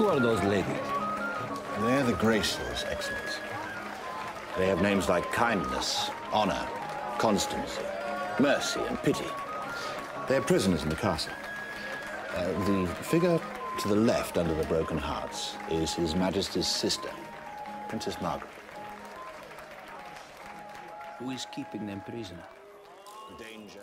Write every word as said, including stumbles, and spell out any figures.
Who are those ladies? They're the Graces, Excellency. They have names like Kindness, Honor, Constancy, Mercy, and Pity. They're prisoners in the castle. Uh, the figure to the left under the broken hearts is His Majesty's sister, Princess Margaret. Who is keeping them prisoner? Danger.